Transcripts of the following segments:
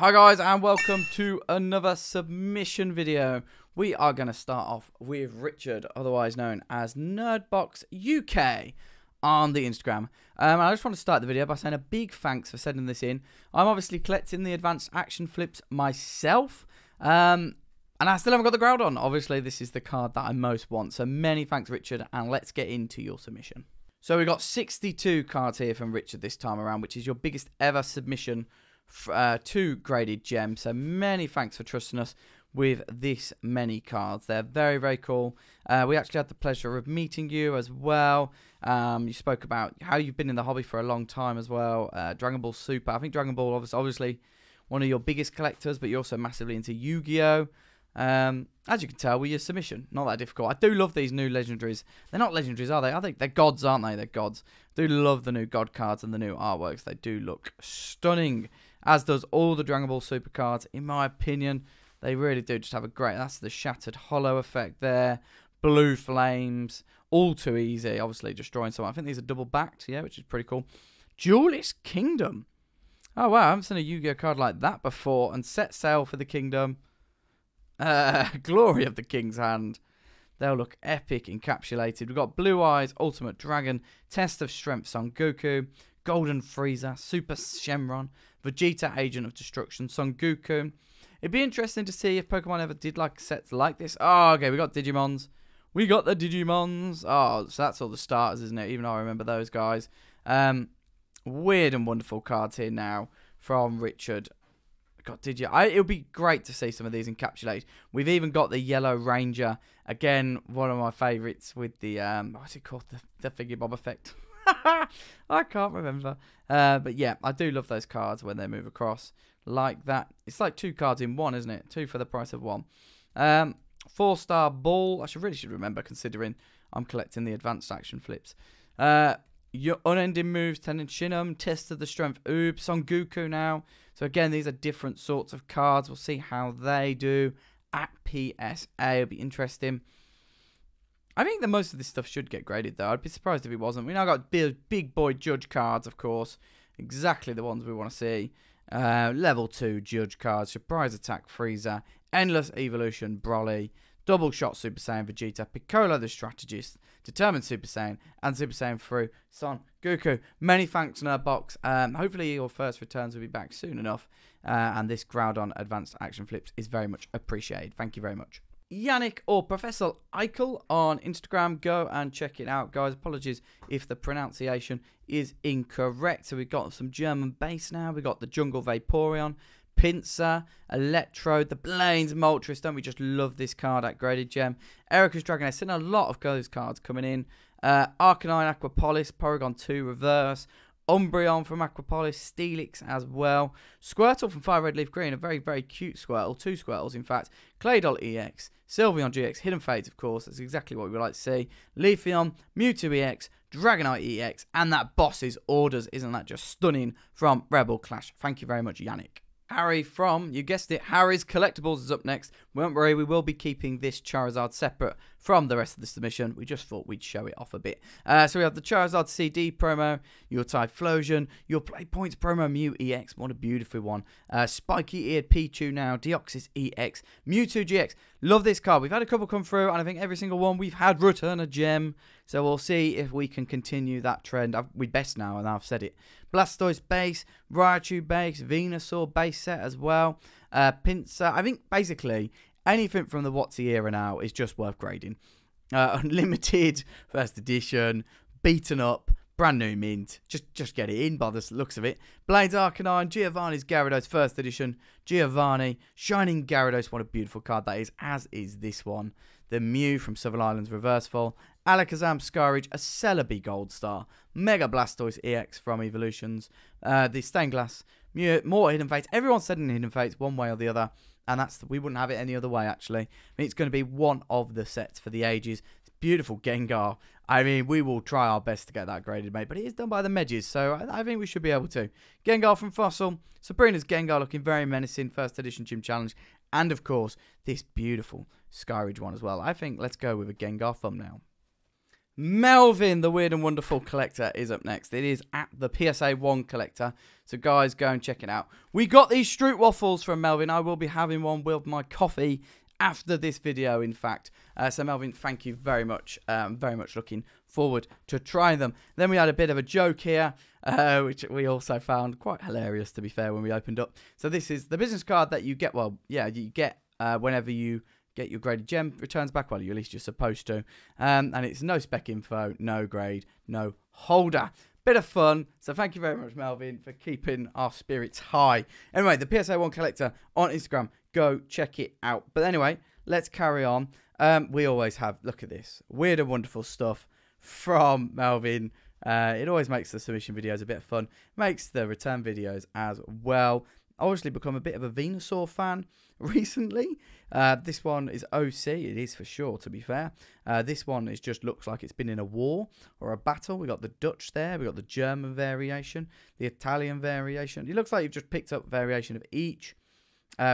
Hi guys, and welcome to another submission video. We are going to start off with Richard, otherwise known as Nerdbox UK on the Instagram. I just want to start the video by saying a big thanks for sending this in. I'm obviously collecting the advanced action flips myself, and I still haven't got the Groudon. Obviously, this is the card that I most want, so many thanks, Richard, and let's get into your submission. So we got 62 cards here from Richard this time around, which is your biggest ever submission to Graded Gem. So many thanks for trusting us with this many cards. They're very cool. We actually had the pleasure of meeting you as well. You spoke about how you've been in the hobby for a long time as well. Dragon Ball Super. I think Dragon Ball obviously one of your biggest collectors, but you're also massively into Yu-Gi-Oh. As you can tell with your submission, not that difficult. I do love these new legendaries. They're not legendaries, are they? I think they're gods, aren't they? They're gods. I do love the new god cards and the new artworks. They do look stunning, as does all the Dragon Ball Super cards. In my opinion, they really do just have a great... That's the Shattered Hollow effect there. Blue Flames. All too easy. Obviously, destroying someone. I think these are double-backed, yeah, which is pretty cool. Jewelish Kingdom. Oh, wow. I haven't seen a Yu-Gi-Oh card like that before. And Set Sail for the Kingdom. Glory of the King's Hand. They'll look epic encapsulated. We've got Blue Eyes, Ultimate Dragon. Test of Strength, Son Goku. Golden Frieza, Super Shenron, Vegeta, Agent of Destruction, Son Goku. It'd be interesting to see if Pokemon ever did like sets like this. Oh, okay, we got Digimons. We got the Digimons. Oh, so that's all the starters, isn't it? Even though I remember those guys. Weird and wonderful cards here now from Richard. God, it would be great to see some of these encapsulated. We've even got the Yellow Ranger. Again, one of my favourites with the, what's it called? The Figure Bob effect. I can't remember, but yeah, I do love those cards when they move across like that. It's like two cards in one, isn't it? Two for the price of one. 4-star ball. I should remember, considering I'm collecting the advanced action flips. Your unending moves, Tenen Shinum, test of the strength, oops, Son Goku now. So again, these are different sorts of cards. We'll see how they do at PSA. It'll be interesting. I think that most of this stuff should get graded, though. I'd be surprised if it wasn't. We now got big boy judge cards, of course. Exactly the ones we want to see. Level 2 judge cards. Surprise attack Frieza. Endless evolution Broly. Double shot Super Saiyan Vegeta. Piccolo the strategist. Determined Super Saiyan. And Super Saiyan through Son Goku. Many thanks, Nerdbox. Hopefully your first returns will be back soon enough. And this Groudon advanced action flips is very much appreciated. Thank you very much. Yannick or Professor Eichel on Instagram. Go and check it out, guys. Apologies if the pronunciation is incorrect. So we've got some German base now. We've got the Jungle Vaporeon, Pinsir, Electrode, the Blaine's Moltres. Don't we just love this card at Graded Gem? Erika's Dragonite. Seen a lot of those cards coming in. Arcanine, Aquapolis, Porygon 2, Reverse, Umbreon from Aquapolis, Steelix as well. Squirtle from Fire Red Leaf Green, a very cute Squirtle, two Squirtles in fact. Claydol EX, Sylveon GX, Hidden Fates of course, that's exactly what we would like to see. Leafeon, Mewtwo EX, Dragonite EX, and that Boss's Orders, isn't that just stunning, from Rebel Clash. Thank you very much, Yannick. Harry from, you guessed it, Harry's Collectibles is up next. Won't worry, we will be keeping this Charizard separate from the rest of the submission. We just thought we'd show it off a bit. So we have the Charizard CD promo, your Typhlosion, your Play Points promo, Mew EX, what a beautiful one. Spiky-eared Pichu now, Deoxys EX, Mewtwo GX. Love this card. We've had a couple come through, and I think every single one we've had return a gem. So we'll see if we can continue that trend. We'd best now, and I've said it. Blastoise base, Raichu base, Venusaur base set as well. Pinsir. I think basically anything from the WotC era now is just worth grading. Unlimited, first edition, beaten up, brand new mint. Just get it in by the looks of it. Blaine's Arcanine, Giovanni's Gyarados, first edition. Giovanni, Shining Gyarados, what a beautiful card that is, as is this one. The Mew from Southern Islands, Reverse Fall. Alakazam, Skyreach, a Celebi Gold Star. Mega Blastoise EX from Evolutions. The Stained Glass Mew, more Hidden Fates. Everyone's said in Hidden Fates one way or the other. And that's we wouldn't have it any other way, actually. I mean, it's going to be one of the sets for the ages. It's beautiful Gengar. I mean, we will try our best to get that graded, mate. But it is done by the Medges, so I think we should be able to. Gengar from Fossil. Sabrina's Gengar looking very menacing. First edition Gym Challenge. And, of course, this beautiful Skyreach one as well. I think let's go with a Gengar thumbnail. Melvin, the weird and wonderful collector, is up next. It is at the PSA 1 collector. So guys, go and check it out. We got these Stroot Waffles from Melvin. I will be having one with my coffee after this video, in fact. So Melvin, thank you very much. Very much looking forward to trying them. Then we had a bit of a joke here, which we also found quite hilarious, to be fair, when we opened up. So this is the business card that you get, well, yeah, you get whenever you get your graded gem returns back. Well, at least you're supposed to. And it's no spec info, no grade, no holder. Bit of fun. So thank you very much, Melvin, for keeping our spirits high. Anyway, the PSA 1 collector on Instagram. Go check it out. But anyway, let's carry on. We always have, look at this, weird and wonderful stuff from Melvin. It always makes the submission videos a bit of fun. Makes the return videos as well. Obviously become a bit of a Venusaur fan recently. This one is OC. It is for sure, to be fair. This one is just looks like it's been in a war or a battle. We got the Dutch there. We got the German variation, the Italian variation. It looks like you've just picked up a variation of each,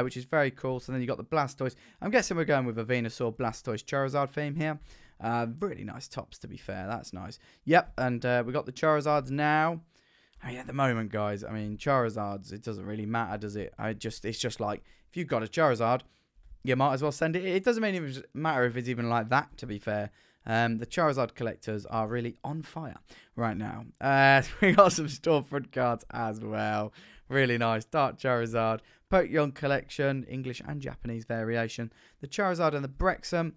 which is very cool. So then you got the Blastoise. I'm guessing we're going with a Venusaur, Blastoise, Charizard theme here. Really nice tops, to be fair. That's nice. Yep, and we got the Charizards now. I mean, at the moment, guys, I mean, Charizards, it doesn't really matter, does it? It's just like, if you've got a Charizard, you might as well send it. It doesn't even matter if it's even like that, to be fair. The Charizard collectors are really on fire right now. So we got some storefront cards as well. Really nice. Dark Charizard, Pokémon collection, English and Japanese variation. The Charizard and the Brexham.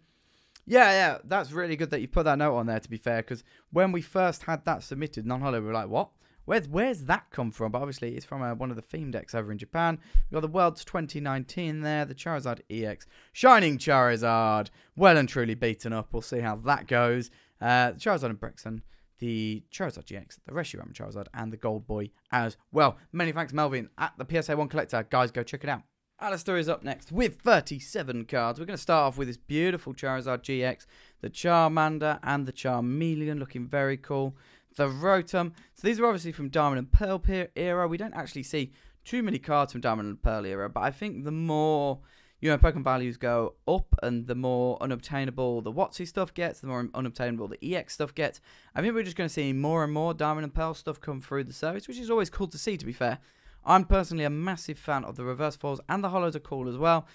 Yeah, that's really good that you put that note on there, to be fair, because when we first had that submitted, non-holo, we were like, what? Where's that come from? But obviously, it's from one of the theme decks over in Japan. We've got the Worlds 2019 there, the Charizard EX. Shining Charizard, well and truly beaten up. We'll see how that goes. Charizard and Brexham, the Charizard GX, the Reshiram Charizard, and the Gold Boy as well. Many thanks, Melvin, at the PSA 1 Collector. Guys, go check it out. Alistair is up next with 37 cards. We're going to start off with this beautiful Charizard GX, the Charmander, and the Charmeleon, looking very cool. The Rotom. So these are obviously from Diamond and Pearl era. We don't actually see too many cards from Diamond and Pearl era, but I think the more, you know, Pokemon values go up and the more unobtainable the WotC stuff gets, the more unobtainable the EX stuff gets. I think we're just going to see more and more Diamond and Pearl stuff come through the service, which is always cool to see, to be fair. I'm personally a massive fan of the reverse foils, and the holos are cool as well.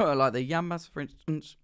Like the Yanmas, for instance.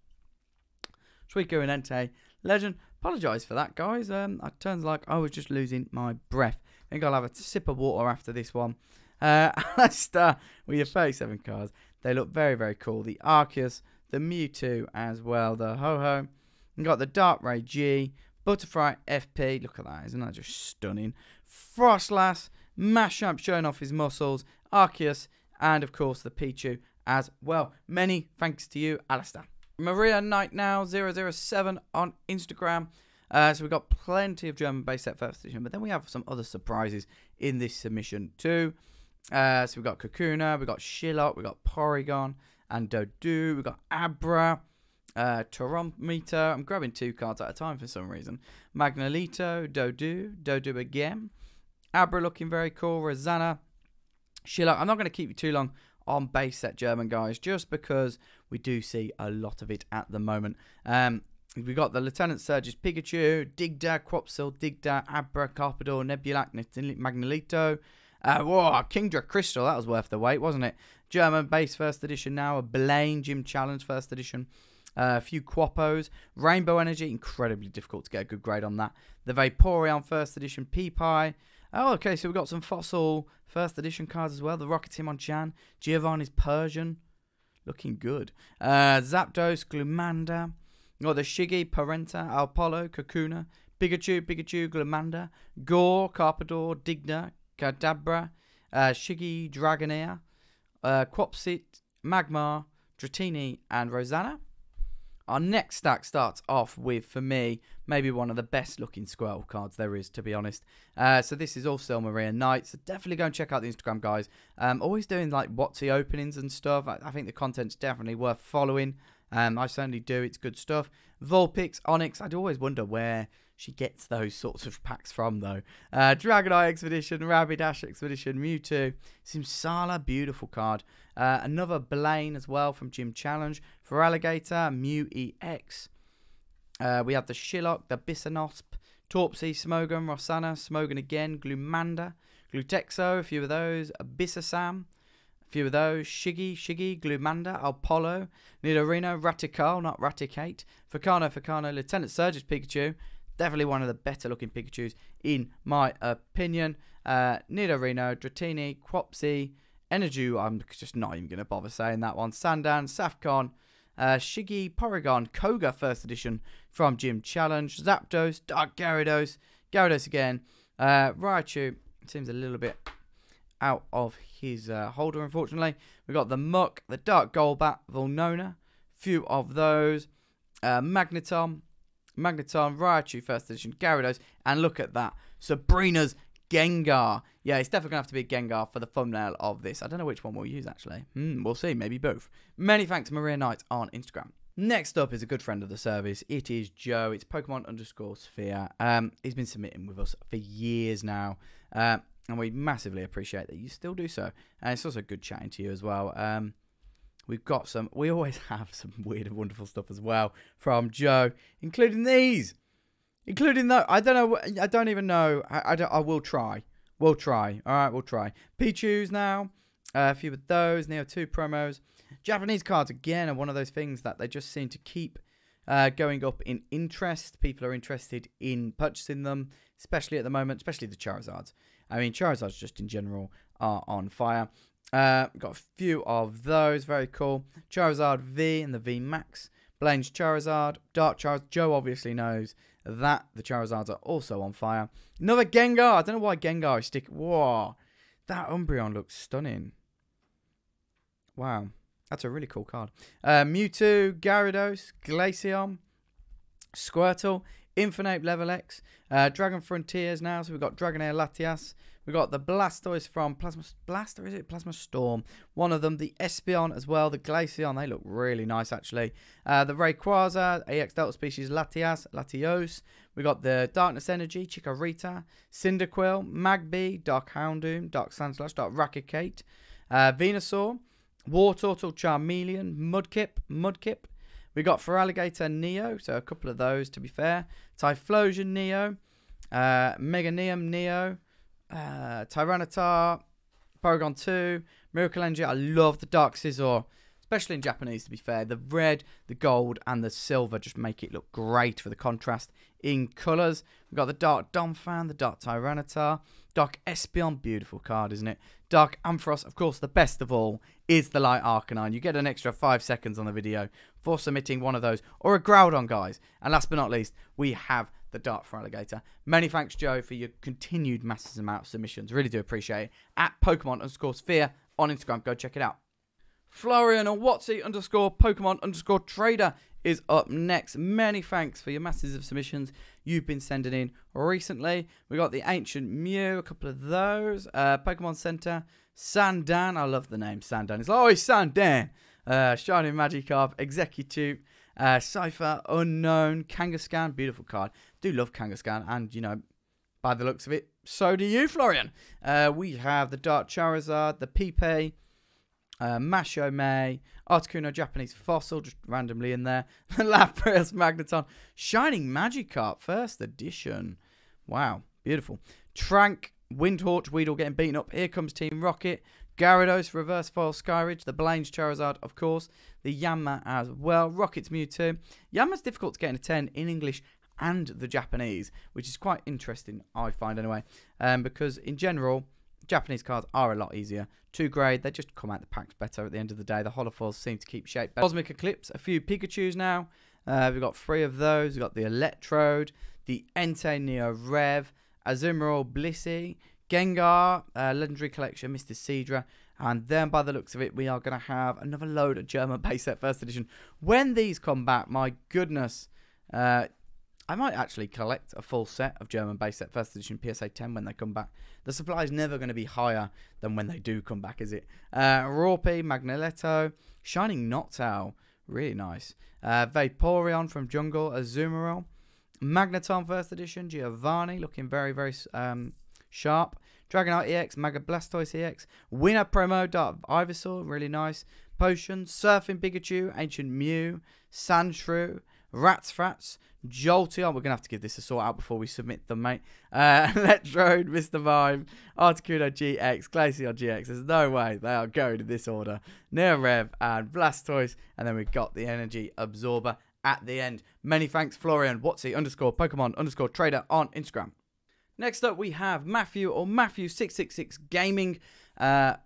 Suicune and Entei. Legend. Apologise for that, guys. It turns like I was just losing my breath. I think I'll have a sip of water after this one. Alistair, with your 37 cards. They look very, very cool. The Arceus, the Mewtwo as well, the Ho-Ho. We've got the Darkrai G, Butterfree FP. Look at that. Isn't that just stunning? Frostlass, Mashamp showing off his muscles, Arceus, and, of course, the Pichu as well. Many thanks to you, Alistair. Maria Knight now, 007 on Instagram. So we've got plenty of German base set first edition, but then we have some other surprises in this submission too. So we've got Kakuna, we've got Shillock, we've got Porygon and Dodu, we've got Abra, Tyranitar. I'm grabbing two cards at a time for some reason. Magnolito, Dodu again. Abra looking very cool, Rosanna, Shillock. I'm not going to keep you too long on base set German, guys, just because we do see a lot of it at the moment. We've got the Lieutenant Surge's Pikachu, Digda, Quapsil, Digda, Abra, Carpador, Nebulac, Magnolito. Whoa, Kingdra Crystal, that was worth the wait, wasn't it? German base first edition now, a Blaine Gym Challenge first edition. A few Quapos, Rainbow Energy, incredibly difficult to get a good grade on that. The Vaporeon first edition, Peepie. Oh, okay, so we've got some Fossil first edition cards as well. The Rocketimonjan, Giovanni's Persian, looking good. Zapdos, Glumanda, got the Shiggy, Parenta, Alpolo, Kakuna, Pikachu, Glumanda, Gore, Carpador, Digna, Kadabra, Shiggy, Dragonair, Quopsit, Magmar, Dratini, and Rosanna. Our next stack starts off with, for me, maybe one of the best looking Squirtle cards there is, to be honest. So this is also Maria Knight, so definitely go and check out the Instagram, guys. Always doing like WotC openings and stuff. I think the content's definitely worth following. I certainly do, it's good stuff. Vulpix, Onyx, I'd always wonder where she gets those sorts of packs from though. Dragonite Expedition, Rabidash Expedition, Mewtwo, Simsala, beautiful card. Another Blaine as well from Gym Challenge. For Alligator, Mew EX, We have the Shillock, the Bisonotp, Torpsy, Smogon, Rosanna, Smogon again, Glumanda, Glutexo, a few of those, Abyssasam, a few of those, Shiggy, Glumanda, Alpolo, Nidorino, Ratical, not Raticate, Furcano, Lieutenant Surge's Pikachu, definitely one of the better looking Pikachus in my opinion, Nidorino, Dratini, Quapsy, Energy, I'm just not even going to bother saying that one, Sandan, Safcon, Shiggy, Porygon, Koga First Edition from Gym Challenge, Zapdos, Dark Gyarados, Gyarados again, Raichu seems a little bit out of his holder unfortunately. We've got the Muk, the Dark Golbat, Volnona, few of those, Magneton, Raichu First Edition, Gyarados, and look at that, Sabrina's Gengar. Yeah, it's definitely going to have to be Gengar for the thumbnail of this. I don't know which one we'll use, actually. We'll see, maybe both. Many thanks to Maria Knight on Instagram. Next up is a good friend of the service. It is Joe. It's Pokemon_Sphere. He's been submitting with us for years now, and we massively appreciate that you still do so. And it's also good chatting to you as well. We always have some weird and wonderful stuff as well from Joe, including these. Including though, I don't know. I don't even know. I will try. We'll try. All right, we'll try. Pichu's now. A few of those. Neo 2 promos. Japanese cards again are one of those things that they just seem to keep going up in interest. People are interested in purchasing them, especially at the moment. Especially the Charizards. I mean, Charizards just in general are on fire. Got a few of those. Very cool. Charizard V and the V Max. Blaine's Charizard. Dark Charizard. Joe obviously knows that the Charizards are also on fire. Another Gengar. I don't know why Gengar is sticking. Whoa. That Umbreon looks stunning. Wow. That's a really cool card. Mewtwo, Gyarados, Glaceon, Squirtle, Infinite Level X, Dragon Frontiers now. So we've got Dragonair Latias. We've got the Blastoise from Plasma Storm. One of them. The Espeon as well. The Glaceon. They look really nice, actually. The Rayquaza. AX Delta Species. Latios. We've got the Darkness Energy. Chikorita. Cyndaquil. Magby. Dark Houndoom. Dark Sandslash. Dark Raticate. Venusaur. Wartortle. Charmeleon. Mudkip. We've got Feraligatr Neo. So a couple of those, to be fair. Typhlosion Neo. Meganium Neo. Tyranitar, Porygon 2, Miracle Energy. I love the Dark Scizor, especially in Japanese, to be fair. The red, the gold, and the silver just make it look great for the contrast in colours. We've got the Dark Donphan, the Dark Tyranitar, Dark Espeon. Beautiful card, isn't it? Dark Ampharos. Of course, the best of all is the Light Arcanine. You get an extra 5 seconds on the video for submitting one of those, or a Groudon, guys. And last but not least, we have the Dark Feraligatr. Many thanks, Joe, for your continued massive amount of submissions. Really do appreciate it. At Pokemon_Sphere on Instagram. Go check it out. Florian and Watsy_Pokemon_Trader is up next. Many thanks for your masses of submissions you've been sending in recently. We got the Ancient Mew, a couple of those. Pokemon Center, Sandan. I love the name Sandan. It's like, oh, it's Sandan. Shiny Magikarp, Executute. Cypher, Unknown, Kangaskhan, beautiful card. Do love Kangaskhan, and, you know, by the looks of it, so do you, Florian. We have the Dark Charizard, the Pipei, Mashomei, Articuno, Japanese Fossil, just randomly in there, Lapras, Magneton, Shining Magikarp, First Edition. Wow, beautiful. Trank, Windhorch, Weedle getting beaten up. Here comes Team Rocket. Gyarados, Reverse Foil, Skyridge, the Blaine's Charizard, of course, the Yanma as well, Rocket's Mewtwo. Yanma's difficult to get in a 10 in English and the Japanese, which is quite interesting, I find anyway, because in general, Japanese cards are a lot easier to grade. They just come out the packs better at the end of the day. The Holofoils seem to keep shape better. Cosmic Eclipse, a few Pikachus now. We've got 3 of those. We've got the Electrode, the Entei Neo Rev, Azumarill, Blissey, Gengar, Legendary Collection, Mr. Seedra, and then by the looks of it, we are going to have another load of German base set First Edition. When these come back, my goodness, I might actually collect a full set of German base set First Edition PSA 10 when they come back. The supply is never going to be higher than when they do come back, is it? Rorpi, Magneton, Shining Noctowl, really nice. Vaporeon from Jungle, Azumarill, Magneton First Edition, Giovanni, looking very, very... sharp. Dragonite EX, Mega Blastoise EX, Winner Promo, Dark Ivysaur, really nice. Potion, Surfing Pikachu, Ancient Mew, Sandshrew, Rattrats, Jolteon, we're going to have to give this a sort out before we submit them, mate. Electrode, Mr. Mime, Articuno GX, Glaceon GX, there's no way they are going in this order. Nerev and Blastoise, and then we've got the Energy Absorber at the end. Many thanks, Florian, Watsy, _Pokemon_trader on Instagram. Next up, we have Matthew, or Matthew666 Gaming,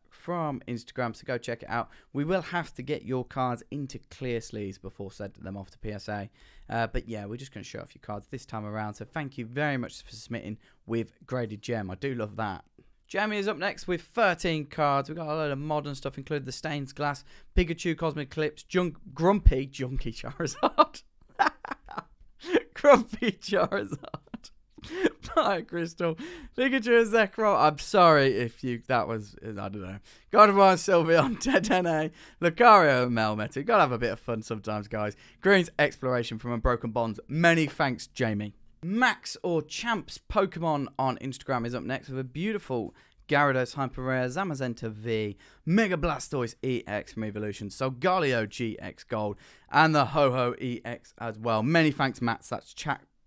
from Instagram, so go check it out. We will have to get your cards into clear sleeves before sending them off to PSA. But yeah, we're just going to show off your cards this time around, so thank you very much for submitting with Graded Gem. I do love that. Jamie is up next with 13 cards. We've got a load of modern stuff, including the Stained Glass, Pikachu, Cosmic Eclipse, Grumpy Charizard. Grumpy Charizard. Fire Crystal, Pikachu and Zekrom. I'm sorry if you, that was, I don't know. Gardevoir and Sylveon, Dedenne, Lucario and Melmetal. Gotta have a bit of fun sometimes, guys. Green's Exploration from Unbroken Bonds. Many thanks, Jamie. Max, or Champs Pokemon on Instagram, is up next with a beautiful Gyarados Hyper Rare, Zamazenta V, Mega Blastoise EX from Evolution, Solgaleo GX Gold, and the Ho-Ho EX as well. Many thanks, Max. That's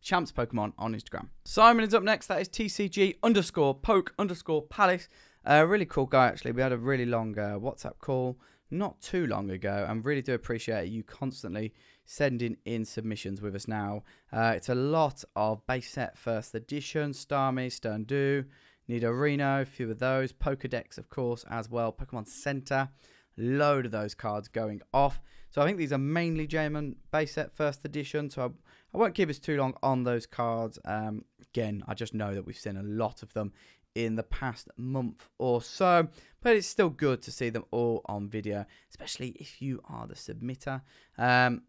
Champs Pokemon on Instagram. Simon is up next. That is TCG_Poke_Palace. Really cool guy, actually. We had a really long WhatsApp call not too long ago, and really do appreciate you constantly sending in submissions with us now. It's a lot of base set first edition, Starmie, Stundu, Nidorino, a few of those, Pokedex, of course, as well, Pokemon Center, load of those cards going off. So I think these are mainly Jamin base set first edition, so I won't keep us too long on those cards. Again, I just know that we've seen a lot of them in the past month or so, but it's still good to see them all on video, especially if you are the submitter. Electo,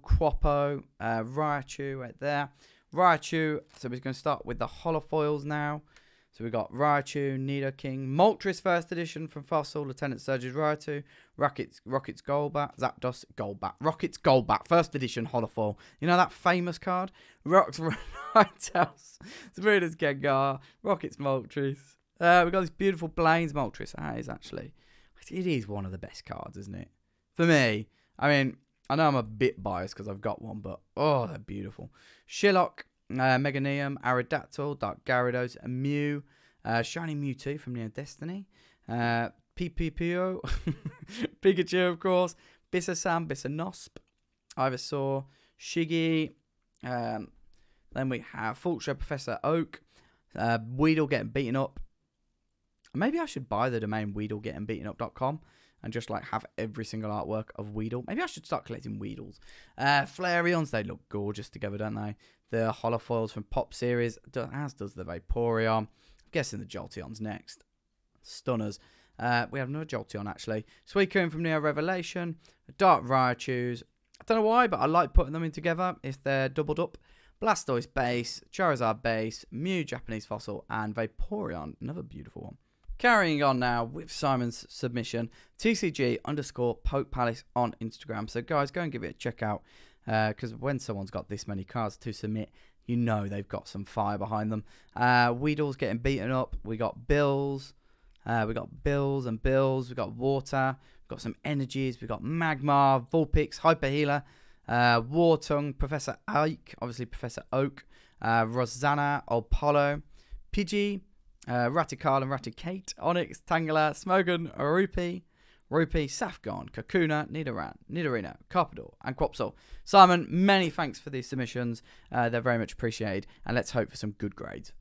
Quapo, Raichu right there. Raichu, so we're going to start with the holofoils now. So we've got Raichu, Nidoking, Moltres First Edition from Fossil, Lieutenant Surge's Raichu, Rocket's Golbat, Zapdos Golbat, Rocket's Golbat, First Edition holofoil. You know that famous card? Rock's Rhytels, Sabrina's Gengar, Rocket's Moltres. We've got this beautiful Blaine's Moltres. That is actually, it is one of the best cards, isn't it? For me, I mean, I know I'm a bit biased because I've got one, but oh, they're beautiful. Shillock, Meganium, Aerodactyl, Dark Gyarados, Mew, Shiny Mewtwo from Neo Destiny, PPPO, Pikachu, of course, Bisasam, Bisasnosp, Ivysaur, Shiggy, then we have Fultra, Professor Oak, Weedle getting beaten up. Maybe I should buy the domain WeedleGettingBeatenUp.com and just like have every single artwork of Weedle. Maybe I should start collecting Weedles. Flareons, they look gorgeous together, don't they? The holofoils from Pop series, as does the Vaporeon. I'm guessing the Jolteon's next. Stunners. We have another Jolteon, actually. Suicune from Neo Revelation. Dark Raichu's. I don't know why, but I like putting them in together if they're doubled up. Blastoise base, Charizard base, Mew Japanese fossil, and Vaporeon. Another beautiful one. Carrying on now with Simon's submission, TCG_Poke Palace on Instagram. So guys, go and give it a check out, because when someone's got this many cards to submit, you know they've got some fire behind them. Weedle's getting beaten up. We got Bills. We got Bills and Bills. We got Water. We've got some energies. We got Magmar, Vulpix, Hyper Healer, Wartung, Professor Oak, obviously Professor Oak, Rosanna, Apollo, Pidgey, Raticarl and Raticate, Onyx, Tangela, Smogon, Rupi, Safgon, Kakuna, Nidoran, Nidorino, Carpador, and Quapsol. Simon, many thanks for these submissions. They're very much appreciated, and let's hope for some good grades.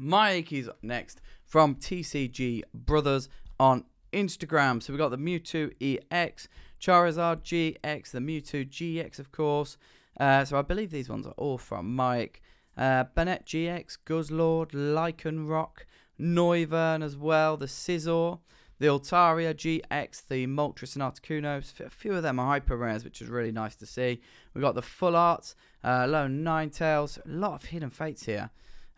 Maiki's up next from TCG Brothers on Instagram. So we've got the Mewtwo EX, Charizard GX, the Mewtwo GX, of course. So I believe these ones are all from Mike. Bennett GX, Guzzlord, Lycanroc, Noivern as well, the Scizor, the Altaria GX, the Moltres and Articuno. A few of them are hyper rares, which is really nice to see. We've got the Full Arts, Lone Ninetales, a lot of Hidden Fates here.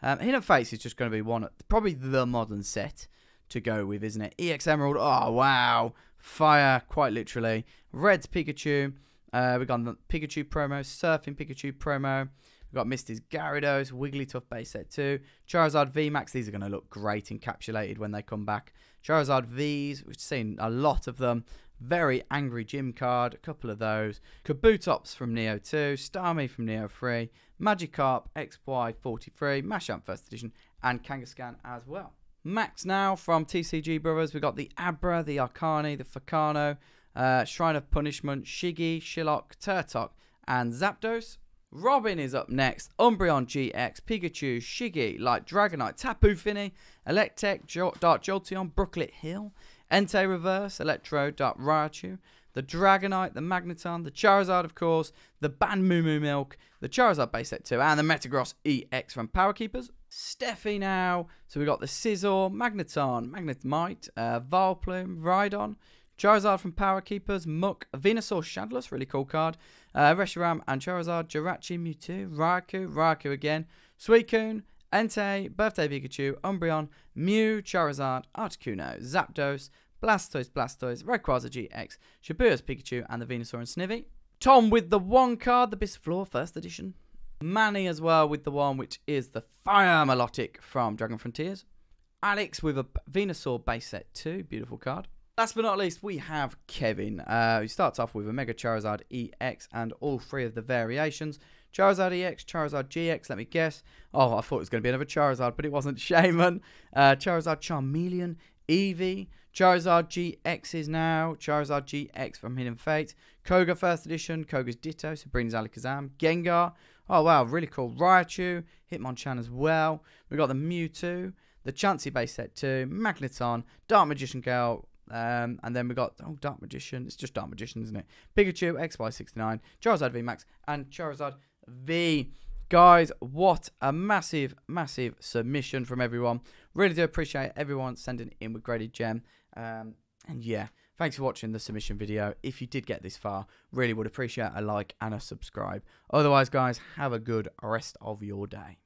Hidden Fates is just going to be one, probably the modern set to go with, isn't it? EX Emerald, oh wow, fire, quite literally. Red's Pikachu, we've got the Pikachu promo, Surfing Pikachu promo. We've got Misty's Gyarados, Wigglytuff base set 2, Charizard VMAX. These are going to look great encapsulated when they come back. Charizard Vs, we've seen a lot of them. Very Angry Gym card, a couple of those. Kabutops from Neo 2, Starmie from Neo 3, Magikarp XY43, Machamp First Edition, and Kangaskhan as well. Max now from TCG Brothers. We've got the Abra, the Arcani, the Furcano, Shrine of Punishment, Shiggy, Shillock, Turtok, and Zapdos. Robin is up next. Umbreon GX, Pikachu, Shiggy, Light Dragonite, Tapu Fini, Electek, Dark Jolteon, Brooklet Hill, Entei Reverse, Electrode, Dark Raichu, the Dragonite, the Magneton, the Charizard of course, the Ban Moo Moo Milk, the Charizard base set 2, and the Metagross EX from Power Keepers. Steffi now. So we've got the Scizor, Magneton, Magnemite, Valplume, Rhydon, Charizard from Power Keepers, Muk, Venusaur Shadowless, really cool card, Reshiram and Charizard, Jirachi, Mewtwo, Raikou, Raikou again, Suicune, Entei, Birthday Pikachu, Umbreon, Mew, Charizard, Articuno, Zapdos, Blastoise, Rayquaza GX, Shibuya's Pikachu, and the Venusaur and Snivy. Tom with the one card, the Bisaflor First Edition. Manny as well with the one, which is the Fire Milotic from Dragon Frontiers. Alex with a Venusaur base set 2, beautiful card. Last but not least, we have Kevin, who starts off with a Mega Charizard EX and all three of the variations. Charizard EX, Charizard GX, let me guess. Oh, I thought it was going to be another Charizard, but it wasn't. Shaman, Charizard Charmeleon, Eevee, Charizard GX is now, Charizard GX from Hidden Fates, Koga First Edition, Koga's Ditto, Sabrina's Alakazam, Gengar. Oh wow, really cool. Raichu, Hitmonchan as well. We've got the Mewtwo, the Chansey base set 2, Magneton, Dark Magician Girl, and then we got, oh, Dark Magician, it's just Dark Magician, isn't it? Pikachu, XY69, Charizard VMAX, and Charizard V. Guys, what a massive, massive submission from everyone. Really do appreciate everyone sending in with Graded Gem. And yeah, thanks for watching the submission video. If you did get this far, really would appreciate a like and a subscribe. Otherwise, guys, have a good rest of your day.